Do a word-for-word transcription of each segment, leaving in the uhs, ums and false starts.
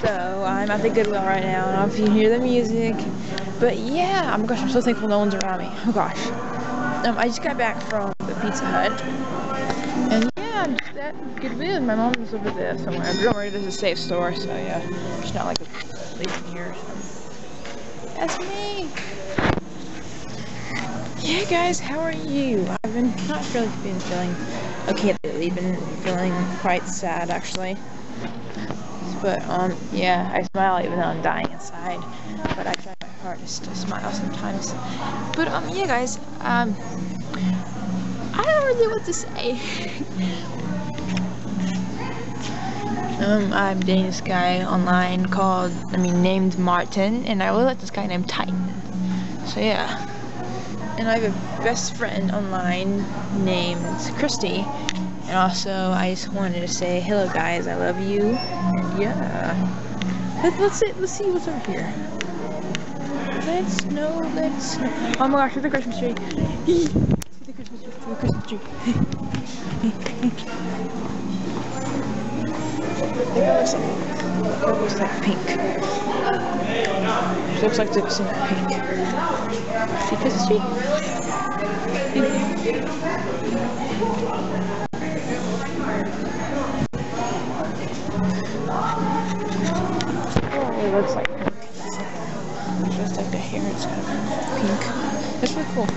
So I'm at the Goodwill right now. I don't know if you can hear the music, but yeah, oh my gosh, I'm so thankful no one's around me. Oh gosh. Um, I just got back from the Pizza Hut, and yeah, I'm just at Goodwill. My mom's over there somewhere. Don't worry, this is a safe store, so yeah, it's not like a place in here. That's me. Yeah, guys, how are you? I've been not really been feeling okay lately. Been feeling quite sad actually. But um, yeah, I smile even though I'm dying inside. But I try my hardest to smile sometimes. But um, yeah, guys, um, I don't really know what to say. Um, I'm dating this guy online called, I mean, named Martin, and I really like this guy named Titan. So yeah. And I have a best friend online named Christy. And also, I just wanted to say, hello guys, I love you. And yeah. Let, let's, see, let's see what's over here. Let's know, let's know. Oh my gosh, there's a Christmas tree. There's a Christmas tree, there's a Christmas tree. It looks like pink. It looks like it's in pink. See Christmas tree? Oh, it looks like pink. Just like the hair, it's kind of pink. That's really cool.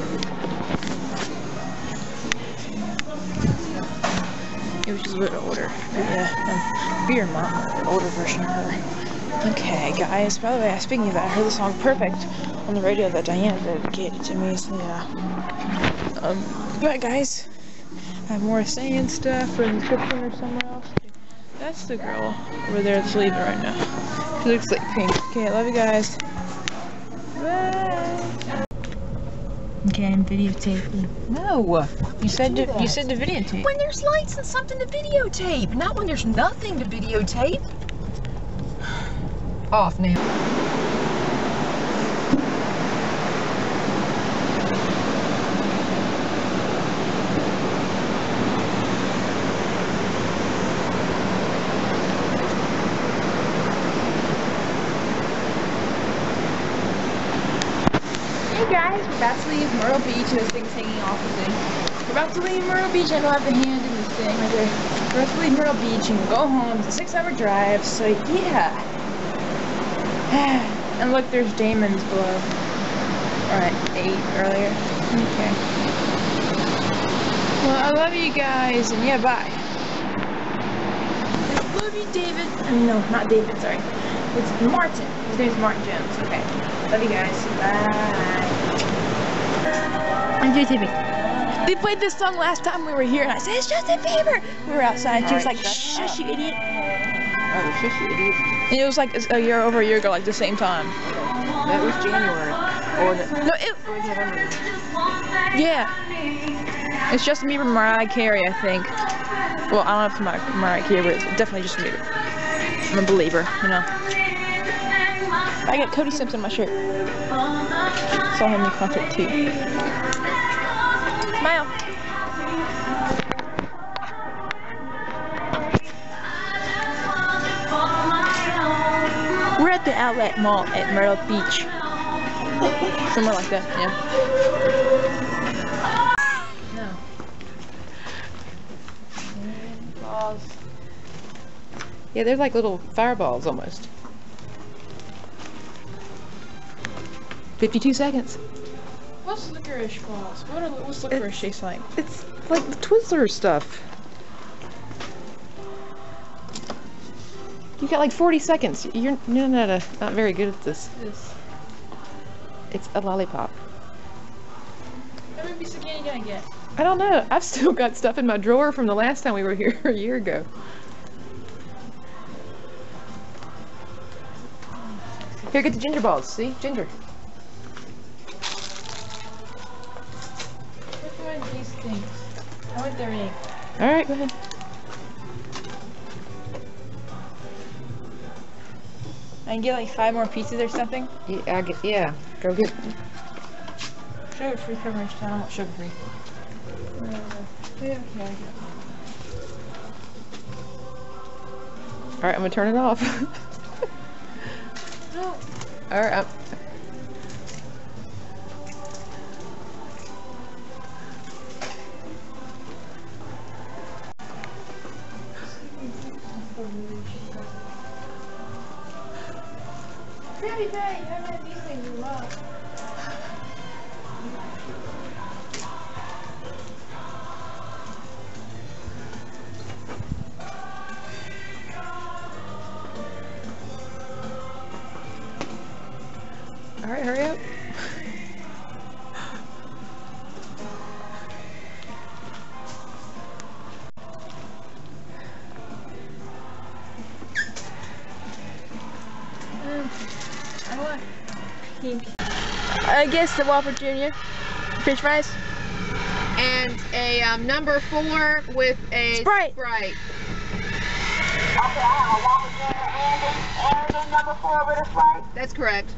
It was just a little older. But yeah. Um, Be your mom, the older version of her. Okay, guys, by the way, speaking of that, I heard the song Perfect on the radio that Diana dedicated to me, so yeah. Um, but guys, I have more saying stuff for the description or somewhere else. That's the girl over there that's leaving right now. She looks like pink. Okay, I love you guys. Bye! Okay, I'm videotaping. No! You said to, you said to videotape. When there's lights and something to videotape, not when there's nothing to videotape. Off now. Guys, we're about to leave Myrtle Beach, and this thing's hanging off the thing. We're about to leave Myrtle Beach, I don't have a hand in this thing right there. We're about to leave Myrtle Beach and go home. It's a six hour drive, so yeah. And look, there's Damon's below. Alright, eight earlier. Okay. Well, I love you guys, and yeah, bye. I love you, David. I mean, no, not David, sorry. It's Martin. His name's Martin Jones. Okay. Love you guys. Bye. I'm J T V. They played this song last time we were here, and I said, it's Justin Bieber. We were outside. She was like, shush, you idiot. Oh, shush, you idiot. And it was like a year over a year ago, like the same time. That was January. Or was it? No, it. Yeah. It's Justin Bieber, Mariah Carey, I think. Well, I don't know if it's Mariah Carey, but it's definitely Justin Bieber. I'm a believer, you know. I got Cody Simpson in my shirt. Saw him in the concert too. Smile. We're at the Outlet Mall at Myrtle Beach. Somewhere like that, yeah. No. Balls. Yeah, they're like little fireballs almost. fifty-two seconds. What's licorice balls? What are, what's licorice taste like? It's like the Twizzler stuff. You got like forty seconds. You're, you're not, a, not very good at this. Yes. It's a lollipop. How many pieces of candy can I get? I don't know. I've still got stuff in my drawer from the last time we were here a year ago. Here, get the ginger balls. See? Ginger. Which one of these things? I want the ring. Alright, go ahead. I can get like five more pieces or something? Yeah, I'll get, yeah. Go get them. Sugar free coverage. I don't want sugar free. Uh, yeah, okay, I got. Alright, I'm gonna turn it off. Or um, Alright, hurry up. I want pink. I guess the Whopper Junior Fish fries. And a um, number four with a Sprite. Sprite. Okay, I want a Whopper Junior and a number four with a Sprite. That's correct.